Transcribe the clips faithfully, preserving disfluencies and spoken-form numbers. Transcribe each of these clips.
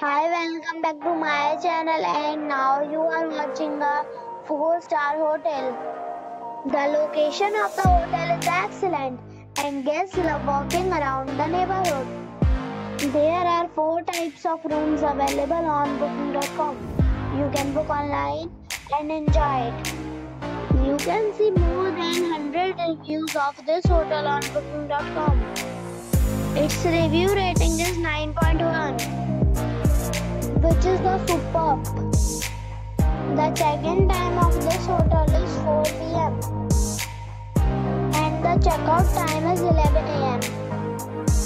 Hi, welcome back to my channel, and now you are watching a four star hotel. The location of the hotel is excellent and guests love walking around the neighborhood. There are four types of rooms available on booking dot com. You can book online and enjoy it. You can see more than one hundred reviews of this hotel on booking dot com. Its review rating is nine point one. Which is the superb. The check-in time of this hotel is four p m and the check-out time is eleven a m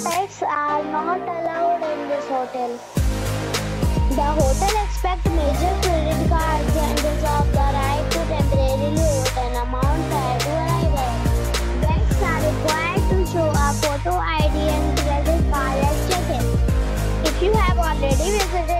Pets are not allowed in this hotel. The hotel expects major credit cards and reserves the right to temporarily hold an amount prior to arrival. Guests are required to show a photo I D and credit card at check-in. If you have already visited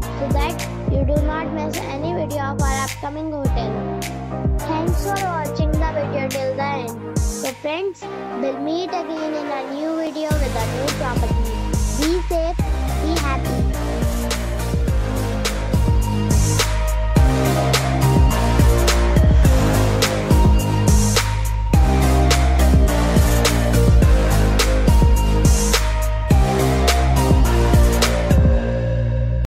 so that you do not miss any video of our upcoming hotel. Thanks for watching the video till the end. So friends, we'll meet again in a new video with a new property. Be safe, be happy.